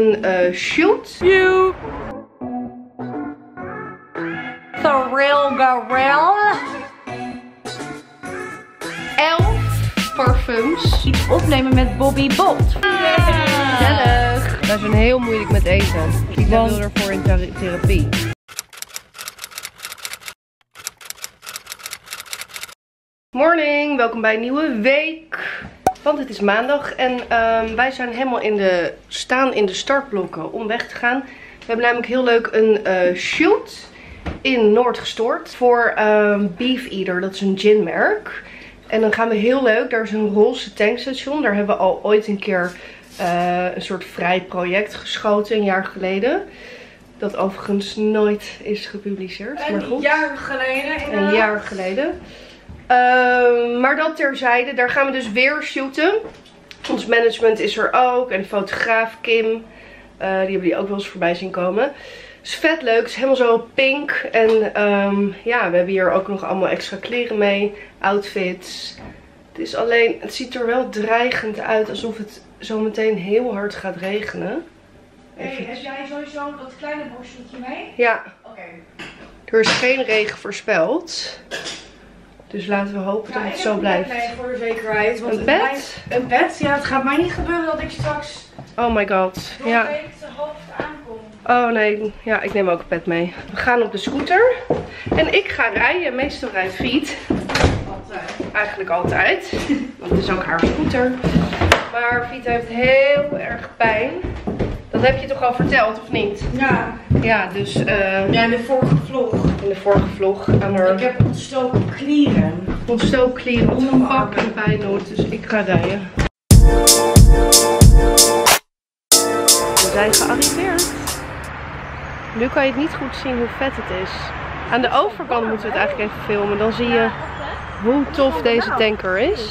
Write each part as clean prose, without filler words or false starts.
een shield. You. Thörl Garell. 11 parfums. Iets opnemen met Bobby Bot. Gezellig. Wij zijn heel moeilijk met eten. Ik wil ervoor in therapie. Morning, welkom bij een nieuwe week. Want het is maandag en wij zijn helemaal staan in de startblokken om weg te gaan. We hebben namelijk heel leuk een shoot in Noord gestoord voor Beef Eater. Dat is een ginmerk. En dan gaan we heel leuk, daar is een roze tankstation. Daar hebben we al ooit een keer een soort vrij project geschoten, een jaar geleden. Dat overigens nooit is gepubliceerd. Maar goed. Een jaar geleden. Maar dat terzijde, daar gaan we dus weer shooten. Ons management is er ook. En fotograaf Kim. Die hebben die ook wel eens voorbij zien komen. Het is vet leuk. Het is helemaal zo pink. En ja, we hebben hier ook nog allemaal extra kleren mee. Outfits. Het is alleen, het ziet er wel dreigend uit. Alsof het zo meteen heel hard gaat regenen. Hey, heb jij sowieso dat kleine borsteltje mee? Ja. Oké. Er is geen regen voorspeld. Dus laten we hopen dat het zo blijft. Nee, voor de zekerheid. Want een bed? Ja, het gaat mij niet gebeuren dat ik straks... Oh my god. Ja. Dat ik te hoofd aankom. Oh nee, ja, ik neem ook een bed mee. We gaan op de scooter. En ik ga rijden. Meestal rijdt Fiet. Altijd. Eigenlijk altijd. Want het is ook haar scooter. Maar Fiet heeft heel erg pijn. Dat heb je toch al verteld, of niet? Ja. Ja, dus... ja, in de vorige vlog. In de vorige vlog. Ik heb ontstoken klieren. Ontstoken klieren. Onder een bak en pijn doet. Dus ik ga rijden. We zijn gearriveerd. Nu kan je het niet goed zien hoe vet het is. Aan de overkant moeten we het eigenlijk even filmen. Dan zie je hoe tof deze tanker is.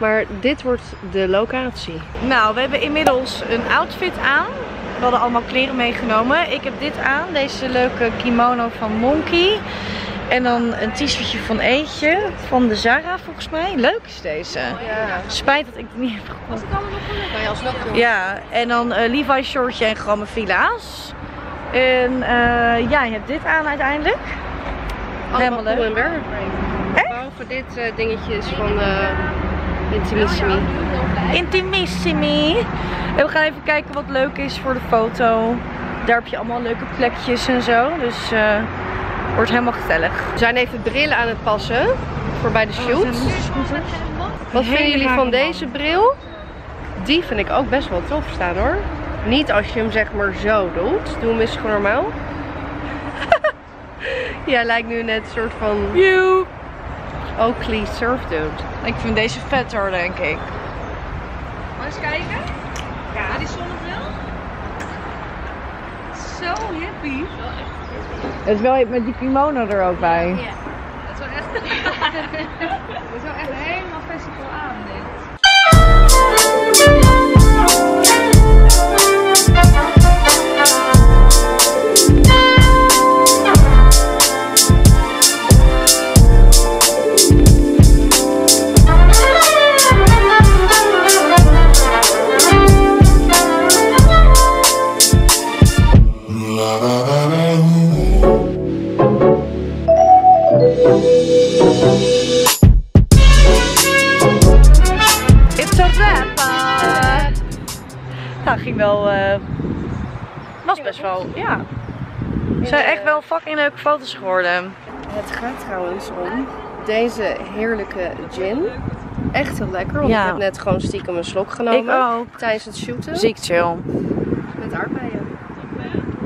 Maar dit wordt de locatie. Nou, we hebben inmiddels een outfit aan. We hadden allemaal kleren meegenomen. Ik heb dit aan. Deze leuke kimono van Monkey. En dan een t-shirtje van Eentje. Van de Zara volgens mij. Leuk is deze. Oh, ja. Spijt dat ik het niet heb gekocht. Was het allemaal nog gelukt? Kan je alsnog doen. Ja, en dan Levi's shortje en gramme villa's. En ja, je hebt dit aan uiteindelijk. Helemaal leuk. Cool en echt? Behalve dit dingetje is van... Intimissimi. Intimissimi. En we gaan even kijken wat leuk is voor de foto. Daar heb je allemaal leuke plekjes en zo. Dus wordt helemaal gezellig. We zijn even brillen aan het passen. Voor bij de shoot. Wat vinden jullie van deze bril? Die vind ik ook best wel tof staan hoor. Niet als je hem zeg maar zo doet. Doe hem eens gewoon normaal. Ja, lijkt nu net een soort van... You. Oakley surfdude. Ik vind deze vetter, denk ik. Mag eens kijken? Ja. Naar die zonnebril. Zo hippie. Het is wel echt met die kimono er ook bij. Ja. Het is wel echt, het is wel echt helemaal festival aan, dit. Ja, het zijn echt wel fucking leuke foto's geworden. Het gaat trouwens om deze heerlijke gin. Echt heel lekker, want ik heb net gewoon stiekem een slok genomen. Ik ook. Tijdens het shooten. Ziek chill. Met aardbeien.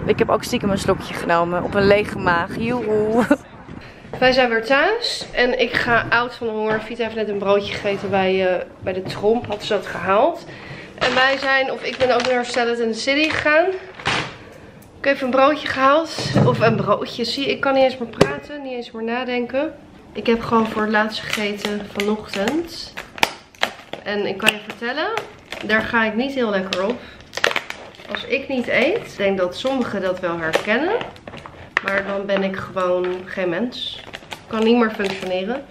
Ik heb ook stiekem een slokje genomen op een lege maag. Joehoe. Wij zijn weer thuis en ik ga oud van de honger. Fiet heeft net een broodje gegeten bij de Tromp, had ze dat gehaald. En wij zijn, of ik ben ook naar Salad in the City gegaan. Ik heb even een broodje gehaald. Of een broodje. Zie, ik kan niet eens meer praten. Niet eens meer nadenken. Ik heb gewoon voor het laatst gegeten vanochtend. En ik kan je vertellen. Daar ga ik niet heel lekker op. Als ik niet eet. Ik denk dat sommigen dat wel herkennen. Maar dan ben ik gewoon geen mens. Ik kan niet meer functioneren.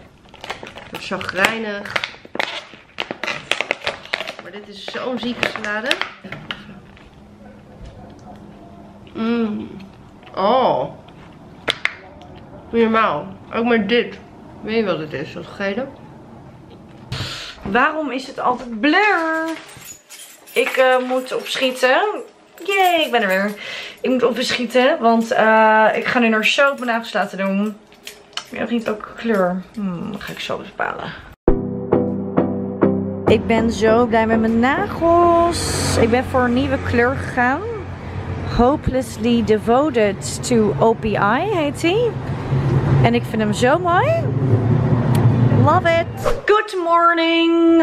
Ik word chagrijnig. Maar dit is zo'n zieke salade. Oh. Niet normaal. Ook met dit. Weet je wat het is? Dat gele. Waarom is het altijd blur? Ik moet opschieten. Yay, ik ben er weer. Ik moet opschieten, want ik ga nu naar soap mijn nagels laten doen. Ik heb niet welke kleur. Dat ga ik zo bepalen. Ik ben zo blij met mijn nagels. Ik ben voor een nieuwe kleur gegaan. Hopelessly Devoted to OPI heet hij. En ik vind hem zo mooi. Love it. Good morning.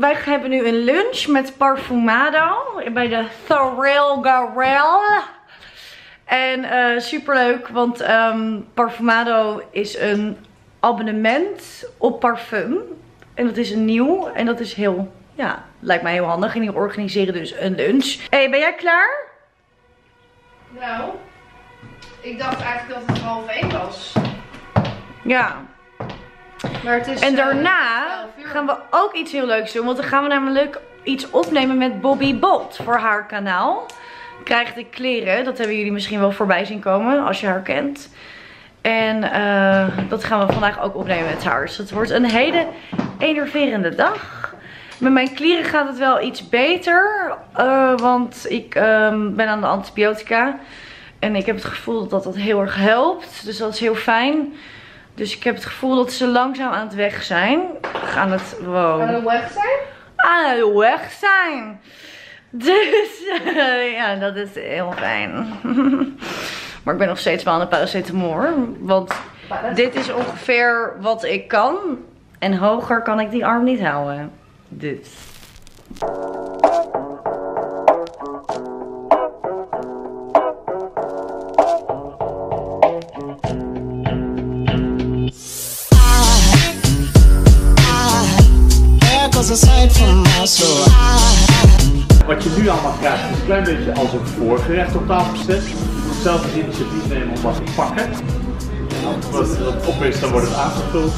Wij hebben nu een lunch met Parfumado. Bij de Thörl Garell. En super leuk, want Parfumado is een abonnement op parfum. En dat is een nieuw. En dat is heel, ja, lijkt mij heel handig. En die organiseren dus een lunch. Hey, ben jij klaar? Nou, ik dacht eigenlijk dat het 12:30 was. Ja. Maar het is, en daarna gaan we ook iets heel leuks doen. Want dan gaan we namelijk iets opnemen met Bobby Bot voor haar kanaal. Krijg de Kleren. Dat hebben jullie misschien wel voorbij zien komen als je haar kent. En dat gaan we vandaag ook opnemen met haar. Dus het wordt een hele enerverende dag. Met mijn klieren gaat het wel iets beter. Want ik ben aan de antibiotica. En ik heb het gevoel dat dat heel erg helpt. Dus dat is heel fijn. Dus ik heb het gevoel dat ze langzaam aan het weg zijn. Gaan het wow. Aan het weg zijn? Aan het weg zijn. Dus ja, dat is heel fijn. Maar ik ben nog steeds wel aan de paracetamol. Want dit is ongeveer wat ik kan. En hoger kan ik die arm niet houden. Dus. Wat je nu allemaal krijgt is een klein beetje als een voorgerecht op tafel gezet. Je moet zelf het initiatief nemen om wat te pakken. En als het op is, dan wordt het aangevuld.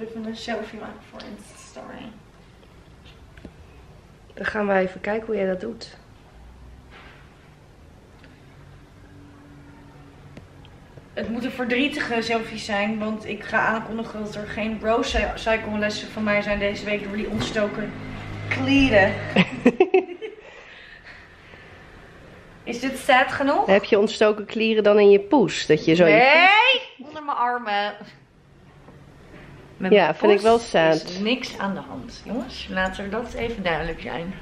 Even een selfie maken voor Insta-story. Dan gaan wij even kijken hoe jij dat doet. Het moeten verdrietige selfies zijn, want ik ga aankondigen dat er geen bro-cycle lessen van mij zijn deze week door die ontstoken kleren. Is dit sad genoeg? Heb je ontstoken klieren dan in je poes? Dat je zo nee! Je onder mijn armen. Met ja, mijn vind ik wel sad. Is niks aan de hand. Jongens, laten we dat even duidelijk zijn.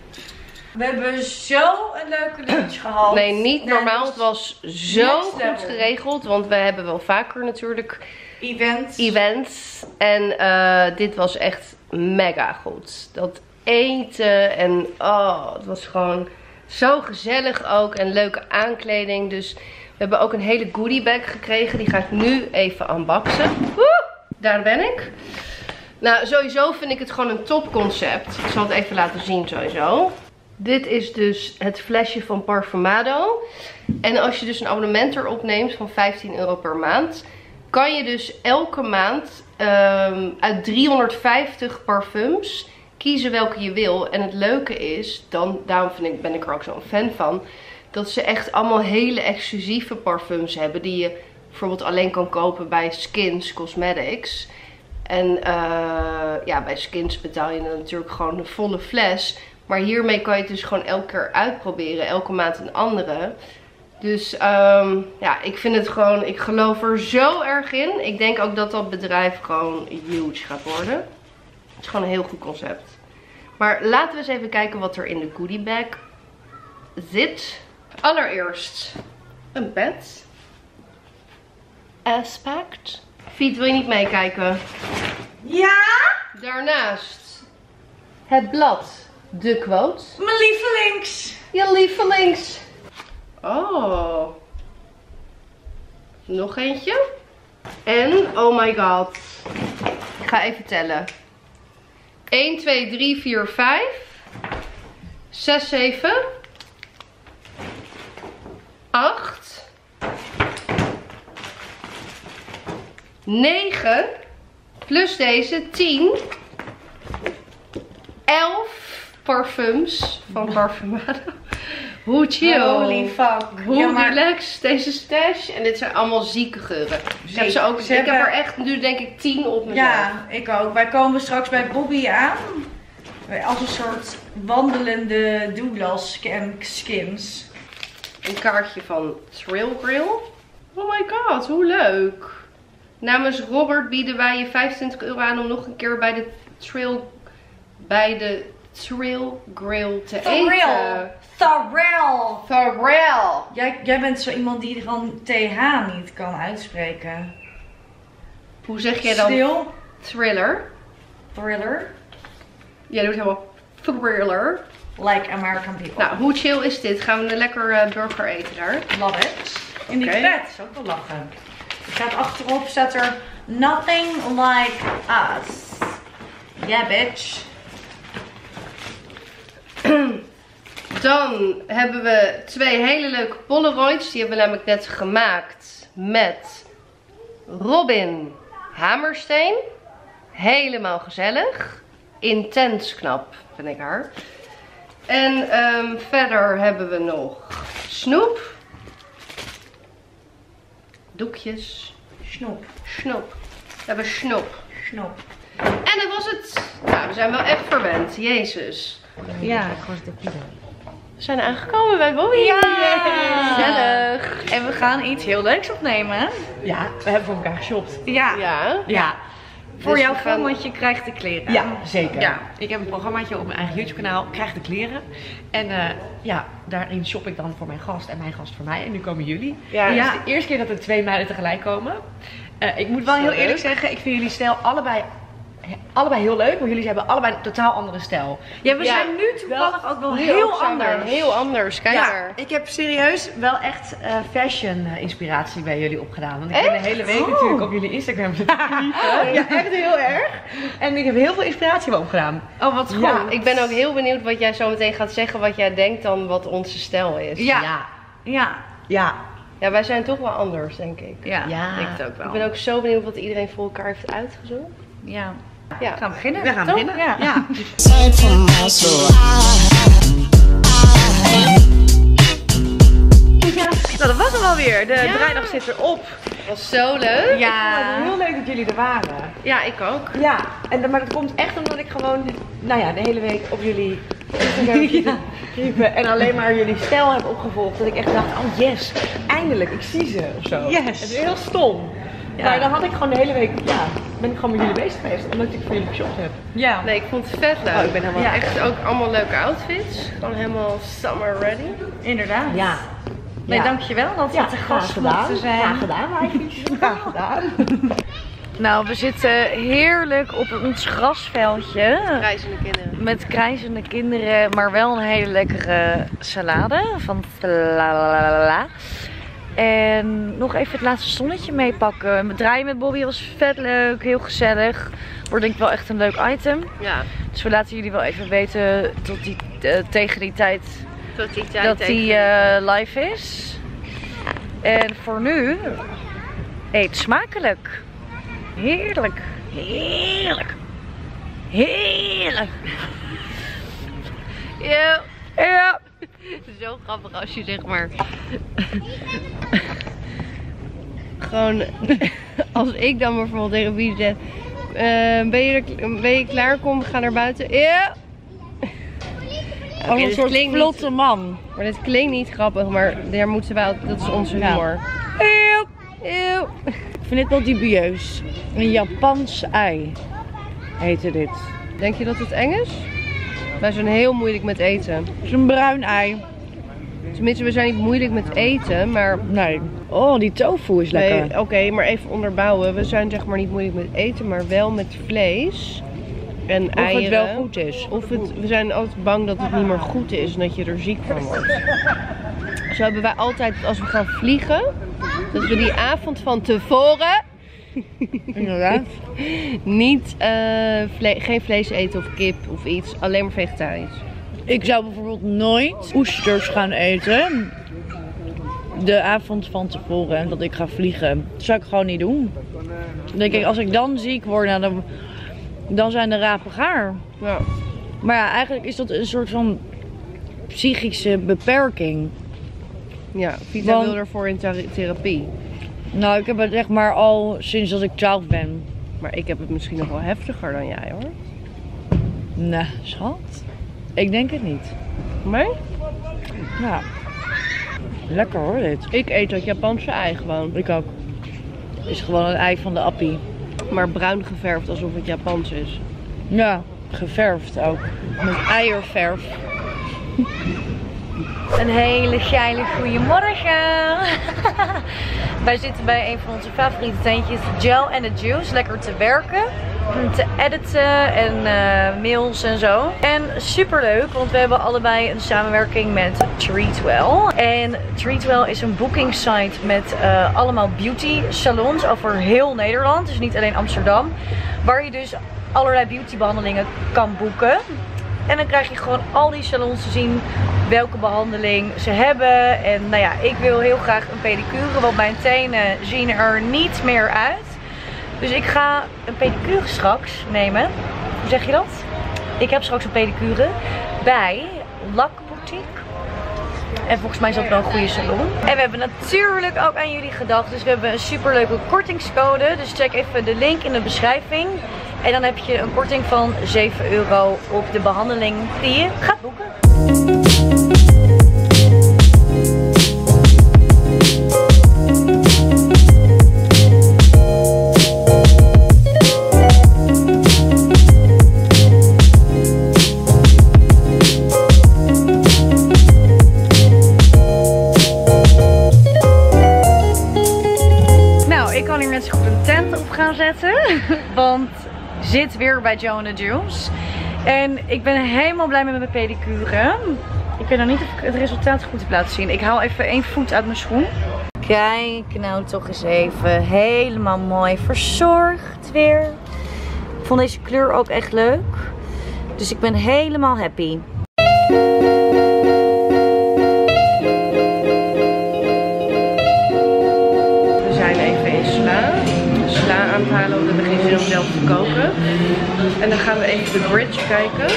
We hebben zo een leuke lunch gehad. Nee, niet normaal. Het was zo goed geregeld. Want we hebben wel vaker natuurlijk events. En dit was echt mega goed. Dat eten en oh, het was gewoon zo gezellig ook. En leuke aankleding. Dus we hebben ook een hele goodie bag gekregen. Die ga ik nu even unboxen. Woe, daar ben ik. Nou, sowieso vind ik het gewoon een top concept. Ik zal het even laten zien sowieso. Dit is dus het flesje van Parfumado. En als je dus een abonnement erop neemt van €15 per maand, kan je dus elke maand uit 350 parfums kiezen welke je wil. En het leuke is, daarom ben ik er ook zo'n fan van, dat ze echt allemaal hele exclusieve parfums hebben die je bijvoorbeeld alleen kan kopen bij Skins Cosmetics. En ja, bij Skins betaal je dan natuurlijk gewoon een volle fles. Maar hiermee kan je het dus gewoon elke keer uitproberen. Elke maand een andere. Dus ja, ik vind het gewoon, ik geloof er zo erg in. Ik denk ook dat dat bedrijf gewoon huge gaat worden. Het is gewoon een heel goed concept. Maar laten we eens even kijken wat er in de goodie bag zit. Allereerst een pet. Aspect. Fiet, wil je niet meekijken? Ja! Daarnaast het blad. De quote. Mijn lievelings. Je lievelings. Oh. Nog eentje. En, oh my god. Ik ga even tellen. 1, 2, 3, 4, 5. 6, 7. 8. 9. Plus deze 10. 11 parfums van Parfumado. Hoe chill. Holy fuck. Hoe relaxed deze stash. En dit zijn allemaal zieke geuren. Ziek. Ik heb er echt nu denk ik 10 op mezelf. Ja, ik ook. Wij komen straks bij Bobby aan. Als een soort wandelende Douglas en Skims. Een kaartje van Thrill Grill. Oh my god, hoe leuk. Namens Robert bieden wij je €25 aan om nog een keer bij de Thrill Grill te eten. Thörl. Jij bent zo iemand die gewoon TH niet kan uitspreken. Hoe zeg jij dan? Thriller. Jij doet helemaal thriller. Like American people. Nou, hoe chill is dit? Gaan we een lekker burger eten daar. Love it. In die vet is ook wel lachen. Er staat achterop, staat er nothing like us. Yeah bitch. Dan hebben we 2 hele leuke Polaroids. Die hebben we namelijk net gemaakt met Robin Hammersteen. Helemaal gezellig. Intens knap, vind ik haar. En verder hebben we nog snoep. Doekjes. Snoep. We hebben snoep. En dat was het. Nou, we zijn wel echt verwend. Jezus. Ja, ik was de pizza. We zijn aangekomen bij Bobby. Ja, gezellig. En we gaan iets heel leuks opnemen. Ja, we hebben voor elkaar geshopt. Ja. Voor dus jouw programmaatje Krijg de Kleren. Ja, zeker. Ja, ik heb een programmaatje op mijn eigen YouTube kanaal, Krijg de Kleren. En ja, daarin shop ik dan voor mijn gast en mijn gast voor mij. En nu komen jullie. Ja, ja. Het is de eerste keer dat er 2 meiden tegelijk komen. Ik moet wel heel eerlijk zeggen, ik vind jullie stijl allebei heel leuk, maar jullie hebben allebei een totaal andere stijl. Ja, we zijn nu toevallig ook wel heel anders. Heel anders, kijk maar. Ja, ik heb serieus wel echt fashion inspiratie bij jullie opgedaan. Want ik ben de hele week natuurlijk op jullie Instagram zitten kijken. Ja, echt heel erg. En ik heb heel veel inspiratie bij opgedaan. Oh, wat goed. Ja. Ik ben ook heel benieuwd wat jij zo meteen gaat zeggen, wat jij denkt dan wat onze stijl is. Ja, wij zijn toch wel anders, denk ik. Ja. Ik het ook wel. Ik ben ook zo benieuwd wat iedereen voor elkaar heeft uitgezocht. Ja. We gaan beginnen. Ja. Nou, dat was hem alweer. De draaidag zit erop. Dat was zo leuk. Ja. Ik vond het heel leuk dat jullie er waren. Ja, ik ook. Ja, maar dat komt echt omdat ik gewoon, nou ja, de hele week op jullie en alleen maar jullie stijl heb opgevolgd. Dat ik echt dacht, oh yes, eindelijk, ik zie ze of zo. Yes. Het is heel stom. Ja. Maar dan had ik gewoon de hele week, ben ik gewoon met jullie bezig geweest, omdat ik voor jullie geshopt heb. Ja. Nee, ik vond het vet leuk. Oh, ik ben helemaal echt ook allemaal leuke outfits. Gewoon helemaal summer ready. Inderdaad. Ja. Nee, dankjewel dat we te gast mochten zijn. Graag gedaan, meisjes. Graag gedaan. Nou, we zitten heerlijk op ons grasveldje. Met krijzende kinderen. Maar wel een hele lekkere salade van Tlalala. En nog even het laatste zonnetje meepakken. Het draaien met Bobby was vet leuk, heel gezellig. Wordt denk ik wel echt een leuk item. Ja. Dus we laten jullie wel even weten tot die, tegen die tijd dat die live is. En voor nu, eet smakelijk. Heerlijk. Ja. Het is zo grappig als je zeg maar gewoon als ik dan bijvoorbeeld tegen wie zeg ben je klaar, kom, ga naar buiten. Ja. Als een soort vlotte man. Maar dit klinkt niet grappig, maar daar moeten wij, dat is onze humor. Eeuw. Ik vind dit wel dubieus. Een Japans ei heette dit. Denk je dat het eng is? Wij zijn heel moeilijk met eten. Het is een bruin ei. Tenminste, we zijn niet moeilijk met eten, maar... Nee. Oh, die tofu is lekker. Oké, maar even onderbouwen. We zijn zeg maar niet moeilijk met eten, maar wel met vlees en eieren. Of het wel goed is. We zijn altijd bang dat het niet meer goed is en dat je er ziek van wordt. Zo hebben wij altijd, als we gaan vliegen, dat we die avond van tevoren... Inderdaad. Geen vlees eten of kip of iets, alleen maar vegetarisch. Ik zou bijvoorbeeld nooit oesters gaan eten. de avond van tevoren en dat ik ga vliegen. Dat zou ik gewoon niet doen. Dan denk ik, als ik dan ziek word, nou, dan zijn de rapen gaar. Ja. Maar ja, eigenlijk is dat een soort van psychische beperking. Ja, Vita wil ervoor in therapie. Nou, ik heb het echt maar al sinds dat ik 12 ben. Maar ik heb het misschien nog wel heftiger dan jij, hoor. Nou, schat. Ik denk het niet. Maar? Ja. Lekker hoor, dit. Ik eet dat Japanse ei gewoon. Ik ook. Het is gewoon een ei van de appie. Maar bruin geverfd, alsof het Japans is. Ja, geverfd ook. Met eierverf. Een hele shiny goeiemorgen. Wij zitten bij een van onze favoriete tentjes, Gel and the Juice. Lekker te werken, te editen en mails en zo. En super leuk, want we hebben allebei een samenwerking met TreatWell. En TreatWell is een booking site met allemaal beauty salons over heel Nederland. Dus niet alleen Amsterdam. Waar je dus allerlei beautybehandelingen kan boeken. En dan krijg je gewoon al die salons te zien welke behandeling ze hebben. En nou ja, ik wil heel graag een pedicure, want mijn tenen zien er niet meer uit. Dus ik ga een pedicure straks nemen. Hoe zeg je dat? Ik heb straks een pedicure bij Lak Boutique. En volgens mij is dat wel een goede salon. En we hebben natuurlijk ook aan jullie gedacht. Dus we hebben een super leuke kortingscode. Dus check even de link in de beschrijving. En dan heb je een korting van €7 op de behandeling die je gaat boeken. Nou, ik kan hier net zo goed een tent op gaan zetten. Want... zit weer bij Gel and the Juice. En ik ben helemaal blij met mijn pedicure. Ik weet nog niet of ik het resultaat goed heb laten zien. Ik haal even één voet uit mijn schoen. Kijk nou toch eens even. Helemaal mooi verzorgd weer. Ik vond deze kleur ook echt leuk. Dus ik ben helemaal happy. Koken. En dan gaan we even de bridge kijken.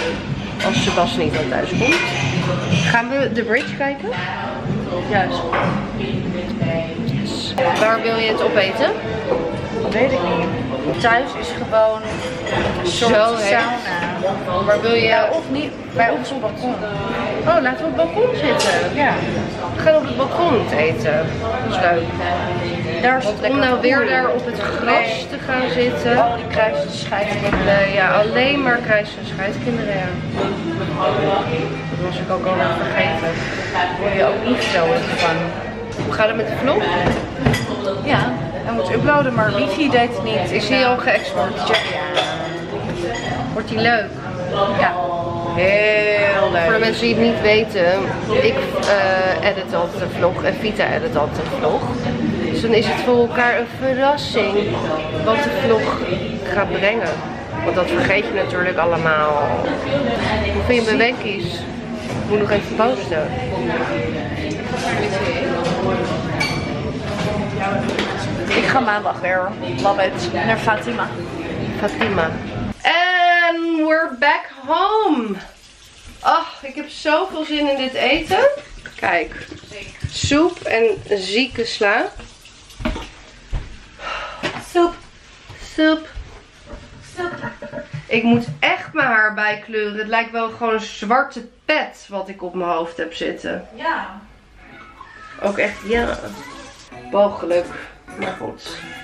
Als Sebas niet aan thuis komt. Gaan we de bridge kijken? Juist. Yes. Waar wil je het opeten? Weet ik niet. Thuis is gewoon een soort sauna. Heet. Waar wil je... ja, of niet? Bij ons op het balkon. Oh, laten we op het balkon zitten. Ja. We gaan op het balkon eten. Dat is leuk. Daar om nou weer daar op het gras te gaan zitten. Al die Krijgs de scheidskinderen. Ja, alleen maar Krijgs de scheidskinderen. Ja. Dat was ik ook al vergeten. Daar word je ook niet zo in gevangen. Hoe gaat het met de vlog? Ja, hij moet uploaden, maar wifi deed het niet. Ik zie al geëxport. Ja. Wordt die leuk? Ja. Heel leuk. Voor de mensen die het niet weten, ik edit altijd de vlog en Vita edit altijd de vlog. Dus dan is het voor elkaar een verrassing wat de vlog gaat brengen. Want dat vergeet je natuurlijk allemaal. Hoe vind je mijn wenkies? Ik moet nog even posten. Ik ga maandag weer, love it, naar Fatima. Fatima. And we're back home. Ach, ik heb zoveel zin in dit eten. Kijk, soep en zieke sla. Soep, soep, soep. Ik moet echt mijn haar bijkleuren. Het lijkt wel gewoon een zwarte pet wat ik op mijn hoofd heb zitten. Ja. Ook echt, ja. Mogelijk, maar goed.